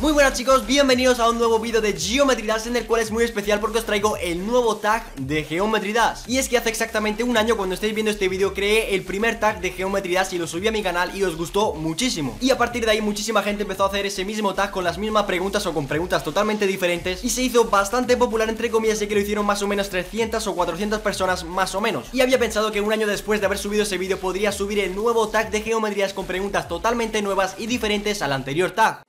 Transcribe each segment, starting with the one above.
Muy buenas chicos, bienvenidos a un nuevo vídeo de Geometry Dash, en el cual es muy especial porque os traigo el nuevo tag de Geometry Dash. Y es que hace exactamente un año, cuando estáis viendo este vídeo, creé el primer tag de Geometry Dash y lo subí a mi canal y os gustó muchísimo. Y a partir de ahí muchísima gente empezó a hacer ese mismo tag con las mismas preguntas o con preguntas totalmente diferentes, y se hizo bastante popular, entre comillas, y que lo hicieron más o menos 300 o 400 personas más o menos. Y había pensado que un año después de haber subido ese vídeo podría subir el nuevo tag de Geometry Dash con preguntas totalmente nuevas y diferentes al anterior tag.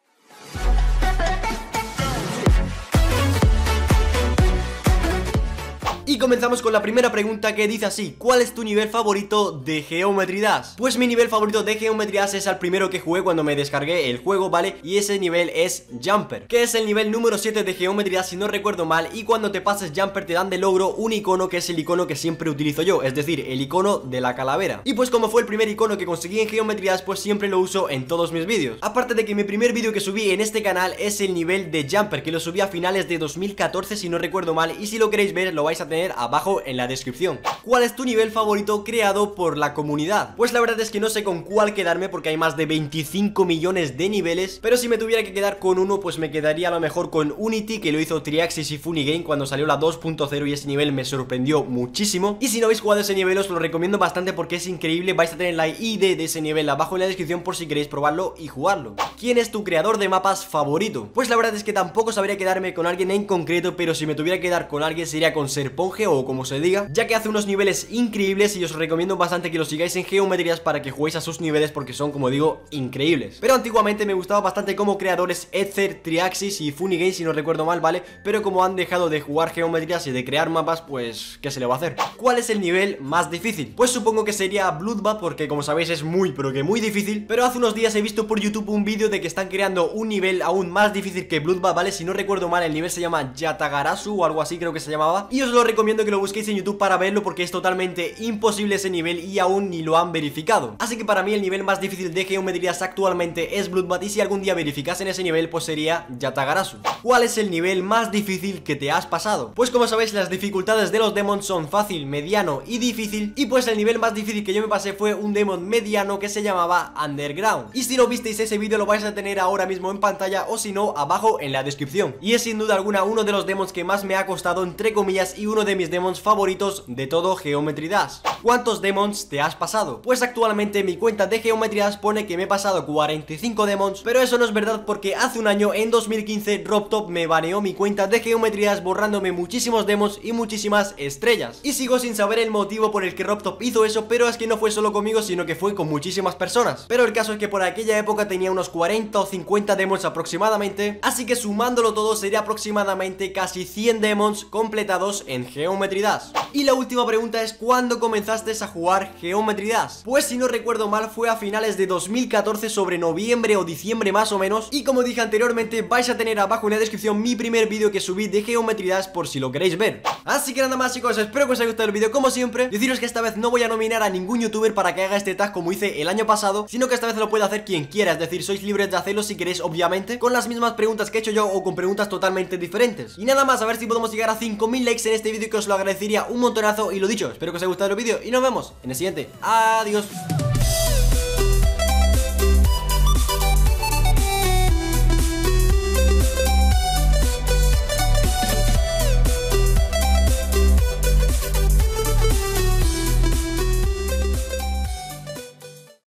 Y comenzamos con la primera pregunta, que dice así: ¿cuál es tu nivel favorito de Geometry Dash? Pues mi nivel favorito de Geometry Dash es el primero que jugué cuando me descargué el juego, ¿vale? Y ese nivel es Jumper, que es el nivel número 7 de Geometry Dash si no recuerdo mal. Y cuando te pases Jumper te dan de logro un icono, que es el icono que siempre utilizo yo, es decir, el icono de la calavera. Y pues como fue el primer icono que conseguí en Geometry Dash, pues siempre lo uso en todos mis vídeos. Aparte de que mi primer vídeo que subí en este canal es el nivel de Jumper, que lo subí a finales de 2014 si no recuerdo mal, y si lo queréis ver lo vais a tener abajo en la descripción. ¿Cuál es tu nivel favorito creado por la comunidad? Pues la verdad es que no sé con cuál quedarme, porque hay más de 25 millones de niveles, pero si me tuviera que quedar con uno, pues me quedaría a lo mejor con Unity, que lo hizo Triaxis y FuniGame cuando salió la 2.0, y ese nivel me sorprendió muchísimo. Y si no habéis jugado ese nivel os lo recomiendo bastante porque es increíble. Vais a tener la ID de ese nivel abajo en la descripción por si queréis probarlo y jugarlo. ¿Quién es tu creador de mapas favorito? Pues la verdad es que tampoco sabría quedarme con alguien en concreto, pero si me tuviera que quedar con alguien sería con Serponge, o como se diga, ya que hace unos niveles increíbles y os recomiendo bastante que lo sigáis en Geometry Dash para que juguéis a sus niveles, porque son, como digo, increíbles. Pero antiguamente me gustaba bastante como creadores Ether, Triaxis y FuniGames si no recuerdo mal, ¿vale? Pero como han dejado de jugar Geometry Dash y de crear mapas, pues ¿qué se le va a hacer? ¿Cuál es el nivel más difícil? Pues supongo que sería Bloodbath, porque como sabéis es muy pero que muy difícil. Pero hace unos días he visto por YouTube un vídeo de que están creando un nivel aún más difícil que Bloodbath, ¿vale? Si no recuerdo mal el nivel se llama Yatagarasu o algo así, creo que se llamaba, y os lo recomiendo que lo busquéis en YouTube para verlo, porque es totalmente imposible ese nivel y aún ni lo han verificado. Así que para mí el nivel más difícil de Geometry Dash actualmente es Bloodbath, y si algún día verificasen ese nivel pues sería Yatagarasu. ¿Cuál es el nivel más difícil que te has pasado? Pues como sabéis las dificultades de los demons son fácil, mediano y difícil, y pues el nivel más difícil que yo me pasé fue un demon mediano que se llamaba Underground. Y si no visteis ese vídeo lo vais a tener ahora mismo en pantalla, o si no abajo en la descripción. Y es sin duda alguna uno de los demons que más me ha costado, entre comillas, y uno de mis demons favoritos de todo Geometry Dash. ¿Cuántos demons te has pasado? Pues actualmente mi cuenta de Geometry Dash pone que me he pasado 45 demons, pero eso no es verdad, porque hace un año, en 2015, RobTop me baneó mi cuenta de Geometry Dash borrándome muchísimos demons y muchísimas estrellas. Y sigo sin saber el motivo por el que RobTop hizo eso, pero es que no fue solo conmigo, sino que fue con muchísimas personas. Pero el caso es que por aquella época tenía unos 40 o 50 demons aproximadamente, así que sumándolo todo sería aproximadamente casi 100 demons completados en Geometry Dash. Y la última pregunta es: ¿cuándo comenzaste a jugar Geometry Dash? Pues si no recuerdo mal fue a finales de 2014, sobre noviembre o diciembre más o menos, y como dije anteriormente vais a tener abajo en la descripción mi primer vídeo que subí de Geometry Dash por si lo queréis ver. Así que nada más chicos, espero que os haya gustado el vídeo como siempre. Deciros que esta vez no voy a nominar a ningún youtuber para que haga este tag como hice el año pasado, sino que esta vez lo puede hacer quien quiera, es decir, sois libres de hacerlo si queréis, obviamente, con las mismas preguntas que he hecho yo o con preguntas totalmente diferentes. Y nada más, a ver si podemos llegar a 5000 likes en este vídeo, que os lo agradecería un montonazo. Y lo dicho, espero que os haya gustado el vídeo y nos vemos en el siguiente. Adiós.